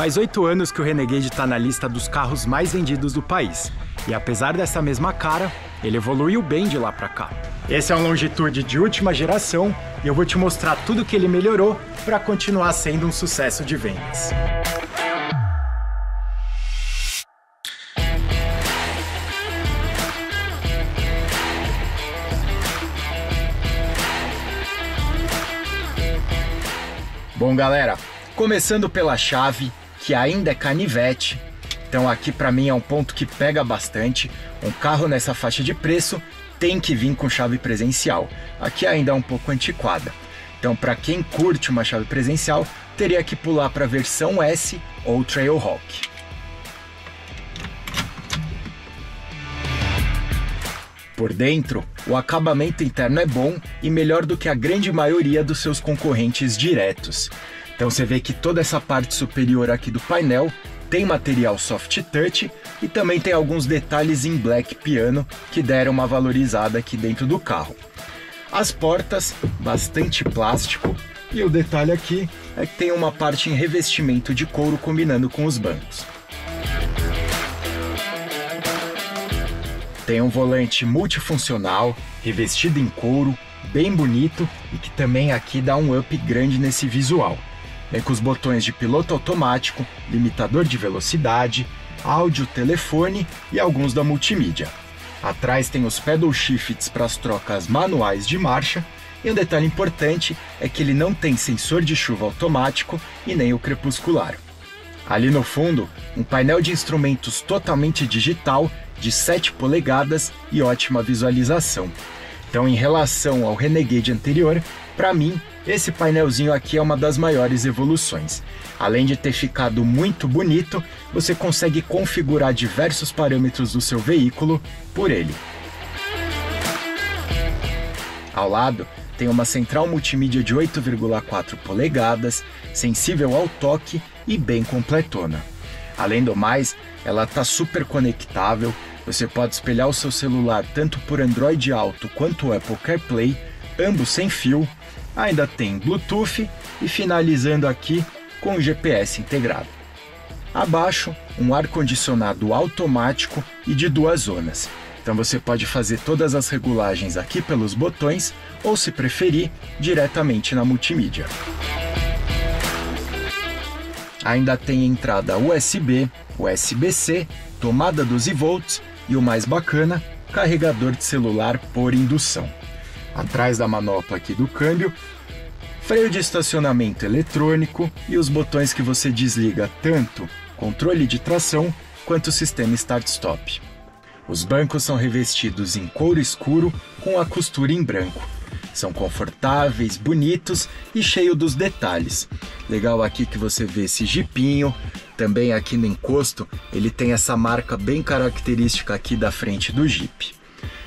Faz 8 anos que o Renegade está na lista dos carros mais vendidos do país. E apesar dessa mesma cara, ele evoluiu bem de lá para cá. Esse é um Longitude de última geração e eu vou te mostrar tudo que ele melhorou para continuar sendo um sucesso de vendas. Bom, galera, começando pela chave, que ainda é canivete, então aqui para mim é um ponto que pega bastante. Um carro nessa faixa de preço tem que vir com chave presencial. Aqui ainda é um pouco antiquada, então para quem curte uma chave presencial, teria que pular para a versão S ou Trailhawk. Por dentro, o acabamento interno é bom e melhor do que a grande maioria dos seus concorrentes diretos. Então você vê que toda essa parte superior aqui do painel tem material soft touch e também tem alguns detalhes em black piano que deram uma valorizada aqui dentro do carro. As portas, bastante plástico, e o detalhe aqui é que tem uma parte em revestimento de couro combinando com os bancos. Tem um volante multifuncional, revestido em couro, bem bonito e que também aqui dá um up grande nesse visual. Vem com os botões de piloto automático, limitador de velocidade, áudio, telefone e alguns da multimídia. Atrás tem os pedal shifts para as trocas manuais de marcha e um detalhe importante é que ele não tem sensor de chuva automático e nem o crepuscular. Ali no fundo, um painel de instrumentos totalmente digital de 7 polegadas e ótima visualização. Então, em relação ao Renegade anterior, para mim, esse painelzinho aqui é uma das maiores evoluções. Além de ter ficado muito bonito, você consegue configurar diversos parâmetros do seu veículo por ele. Ao lado, tem uma central multimídia de 8,4 polegadas, sensível ao toque e bem completona. Além do mais, ela está super conectável. Você pode espelhar o seu celular tanto por Android Auto quanto Apple CarPlay, ambos sem fio, ainda tem Bluetooth e finalizando aqui com o GPS integrado. Abaixo, um ar-condicionado automático e de 2 zonas. Então você pode fazer todas as regulagens aqui pelos botões ou, se preferir, diretamente na multimídia. Ainda tem entrada USB, USB-C, tomada 12 volts e o mais bacana, carregador de celular por indução. Atrás da manopla aqui do câmbio, freio de estacionamento eletrônico e os botões que você desliga tanto controle de tração quanto o sistema start-stop. Os bancos são revestidos em couro escuro com a costura em branco. São confortáveis, bonitos e cheios dos detalhes. Legal aqui que você vê esse jipinho, também aqui no encosto ele tem essa marca bem característica aqui da frente do Jeep.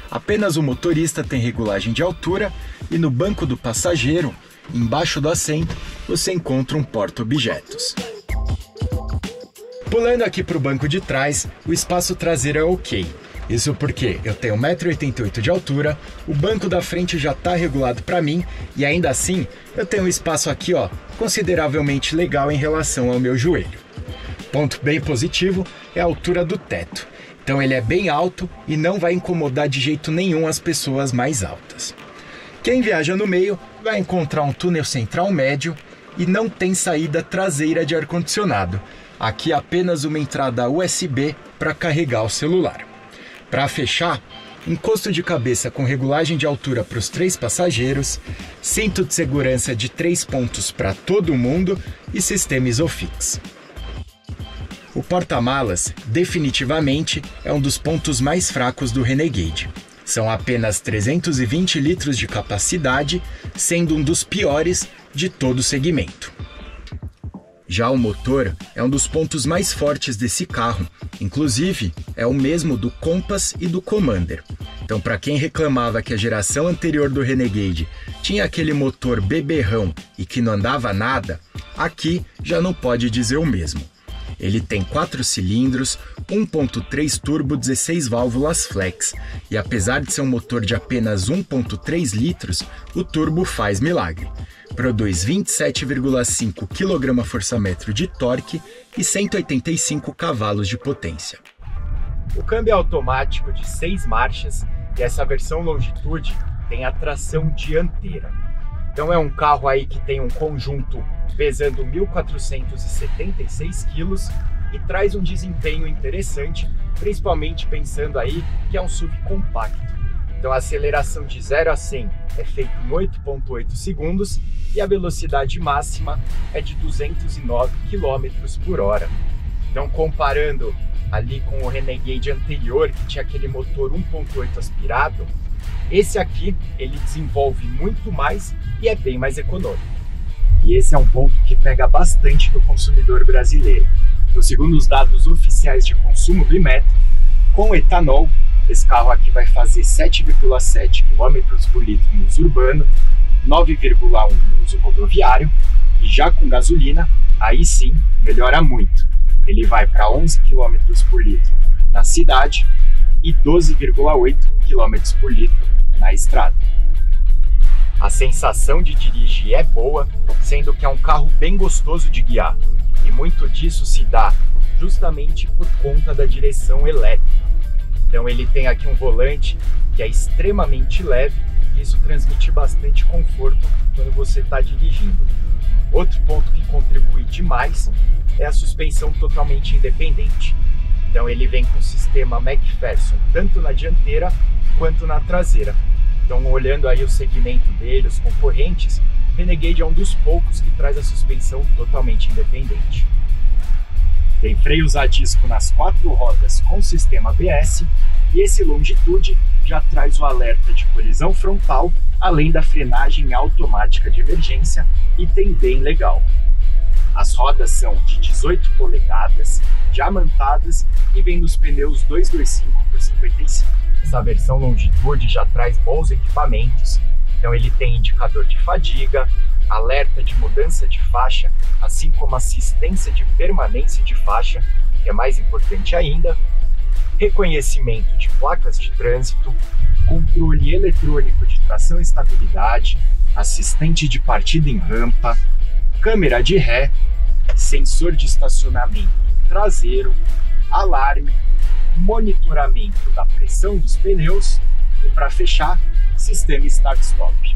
Apenas o motorista tem regulagem de altura e no banco do passageiro, embaixo do assento, você encontra um porta-objetos. Pulando aqui para o banco de trás, o espaço traseiro é ok. Isso porque eu tenho 1,88 m de altura, o banco da frente já está regulado para mim e ainda assim eu tenho um espaço aqui, ó, consideravelmente legal em relação ao meu joelho. Ponto bem positivo é a altura do teto, então ele é bem alto e não vai incomodar de jeito nenhum as pessoas mais altas. Quem viaja no meio vai encontrar um túnel central médio e não tem saída traseira de ar-condicionado, aqui apenas uma entrada USB para carregar o celular. Para fechar, encosto de cabeça com regulagem de altura para os 3 passageiros, cinto de segurança de 3 pontos para todo mundo e sistema Isofix. O porta-malas, definitivamente, é um dos pontos mais fracos do Renegade. São apenas 320 litros de capacidade, sendo um dos piores de todo o segmento. Já o motor é um dos pontos mais fortes desse carro, inclusive é o mesmo do Compass e do Commander. Então, para quem reclamava que a geração anterior do Renegade tinha aquele motor beberrão e que não andava nada, aqui já não pode dizer o mesmo. Ele tem 4 cilindros, 1.3 turbo, 16 válvulas flex, e apesar de ser um motor de apenas 1.3 litros, o turbo faz milagre. Produz 27,5 kgfm de torque e 185 cavalos de potência. O câmbio é automático de 6 marchas e essa versão Longitude tem a tração dianteira. Então é um carro aí que tem um conjunto pesando 1.476 quilos e traz um desempenho interessante, principalmente pensando aí que é um SUV compacto. Então a aceleração de 0 a 100 é feita em 8,8 segundos e a velocidade máxima é de 209 km por hora. Então comparando ali com o Renegade anterior, que tinha aquele motor 1.8 aspirado, esse aqui ele desenvolve muito mais e é bem mais econômico. E esse é um ponto que pega bastante do consumidor brasileiro. Então, segundo os dados oficiais de consumo do INMETRO, com etanol, esse carro aqui vai fazer 7,7 km por litro no uso urbano, 9,1 no uso rodoviário, e já com gasolina, aí sim, melhora muito. Ele vai para 11 km por litro na cidade e 12,8 km por litro na estrada. A sensação de dirigir é boa, sendo que é um carro bem gostoso de guiar, e muito disso se dá justamente por conta da direção elétrica. Então ele tem aqui um volante que é extremamente leve e isso transmite bastante conforto quando você está dirigindo. Outro ponto que contribui demais é a suspensão totalmente independente. Então ele vem com o sistema McPherson tanto na dianteira quanto na traseira. Então olhando aí o segmento dele, os concorrentes, Renegade é um dos poucos que traz a suspensão totalmente independente. Tem freios a disco nas 4 rodas com sistema ABS e esse Longitude já traz o alerta de colisão frontal, além da frenagem automática de emergência, e tem bem legal. As rodas são de 18 polegadas, diamantadas e vem nos pneus 225/55. Essa versão Longitude já traz bons equipamentos, então ele tem indicador de fadiga, alerta de mudança de faixa, assim como assistência de permanência de faixa, que é mais importante ainda, reconhecimento de placas de trânsito, controle eletrônico de tração e estabilidade, assistente de partida em rampa, câmera de ré, sensor de estacionamento traseiro, alarme, monitoramento da pressão dos pneus e, para fechar, sistema start-stop.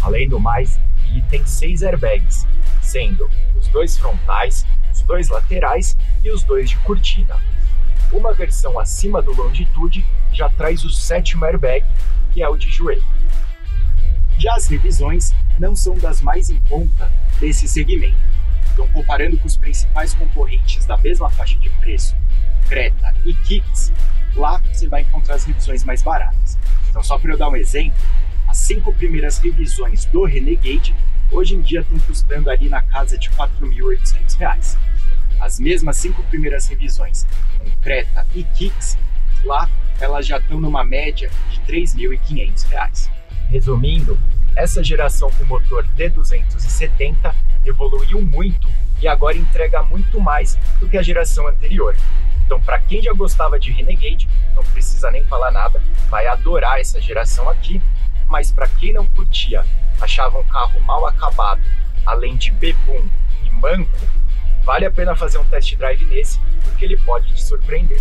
Além do mais, ele tem 6 airbags, sendo os 2 frontais, os 2 laterais e os 2 de cortina. Uma versão acima do Longitude já traz o 7º airbag, que é o de joelho. Já as revisões não são das mais em conta desse segmento. Então, comparando com os principais concorrentes da mesma faixa de preço, Creta e Kicks, lá você vai encontrar as revisões mais baratas. Então, só para eu dar um exemplo, as 5 primeiras revisões do Renegade hoje em dia estão custando ali na casa de R$4.800. As mesmas 5 primeiras revisões com Creta e Kicks, lá elas já estão numa média de R$3.500. Resumindo, essa geração com motor T270 evoluiu muito e agora entrega muito mais do que a geração anterior. Então, para quem já gostava de Renegade, não precisa nem falar nada, vai adorar essa geração aqui. Mas para quem não curtia, achava um carro mal acabado, além de bebum e manco, vale a pena fazer um test drive nesse, porque ele pode te surpreender.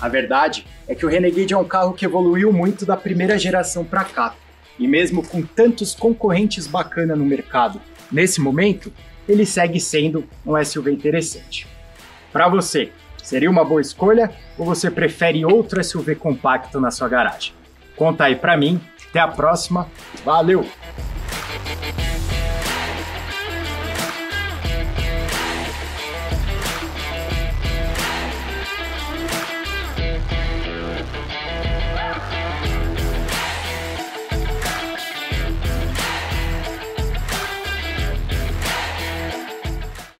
A verdade é que o Renegade é um carro que evoluiu muito da primeira geração para cá, e mesmo com tantos concorrentes bacana no mercado, nesse momento, ele segue sendo um SUV interessante. Para você, seria uma boa escolha ou você prefere outro SUV compacto na sua garagem? Conta aí pra mim. Até a próxima. Valeu!